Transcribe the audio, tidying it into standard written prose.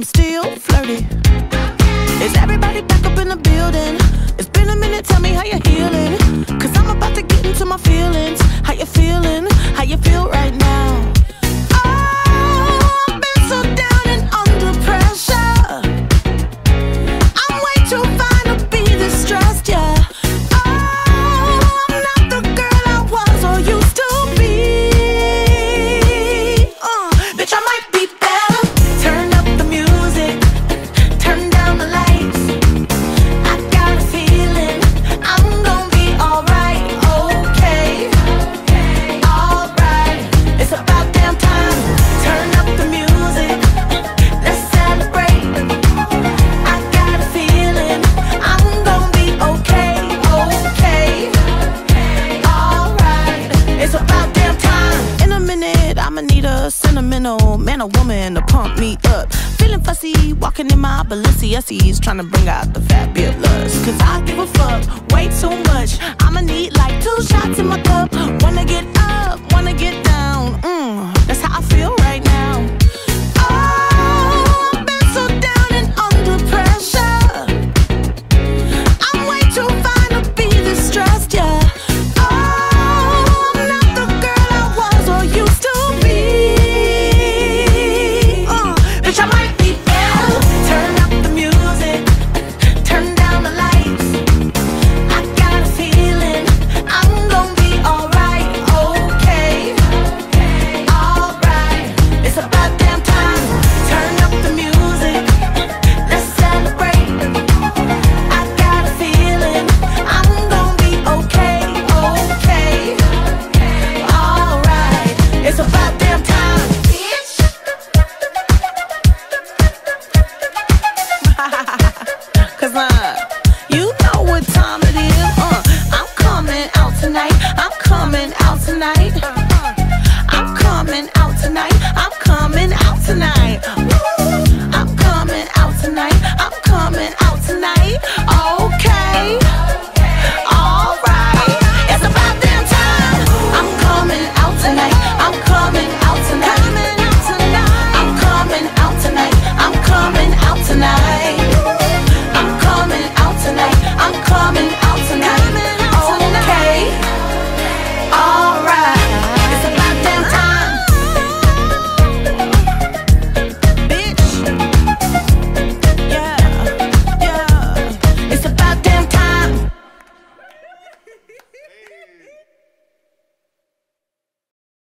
I'm still flirty. Is everybody back up in the building? It's been a minute, tell me how you're healing, 'cause I'm about to get into my feelings. How you feeling? How you feel right now? Oh, I've been so down and under pressure. I'm way too fine to be distressed, yeah. Oh, I'm not the girl I was or used to be. Bitch, I might be better. Turn up the music, turn down the lights. I got a feeling I'm gonna be alright. Okay, alright. It's about damn time. Turn up the music, let's celebrate. I got a feeling I'm gonna be okay, alright. It's about damn time. In a minute, I'ma need a sentimental man or woman to pump me up. Feeling fussy, walking in my Balenci-ussies, trying to bring out the fabulous. 'Cause I give a fuck way too much. I'ma need like 2 shots in my cup. Wanna get up, wanna get down. That's how I feel right now.